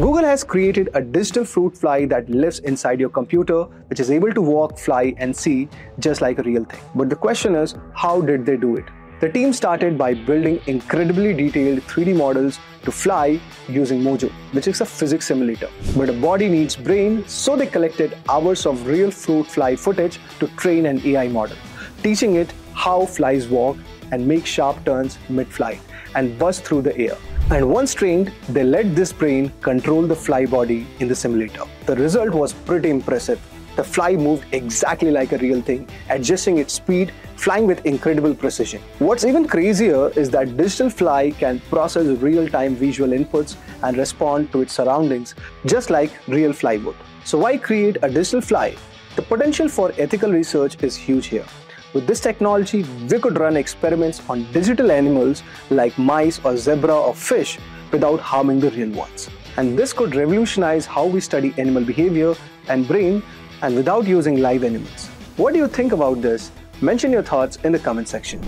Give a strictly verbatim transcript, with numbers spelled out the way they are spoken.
Google has created a digital fruit fly that lives inside your computer, which is able to walk, fly, and see just like a real thing. But the question is, how did they do it? The team started by building incredibly detailed three D models to fly using Mojo, which is a physics simulator. But a body needs brain, so they collected hours of real fruit fly footage to train an A I model, teaching it how flies walk and make sharp turns mid-flight and buzz through the air. And once trained, they let this brain control the fly body in the simulator. The result was pretty impressive. The fly moved exactly like a real thing, adjusting its speed, flying with incredible precision. What's even crazier is that digital fly can process real-time visual inputs and respond to its surroundings, just like real fly would. So why create a digital fly? The potential for ethical research is huge here. With this technology, we could run experiments on digital animals like mice or zebra or fish without harming the real ones. And this could revolutionize how we study animal behavior and brain, and without using live animals. What do you think about this? Mention your thoughts in the comment section.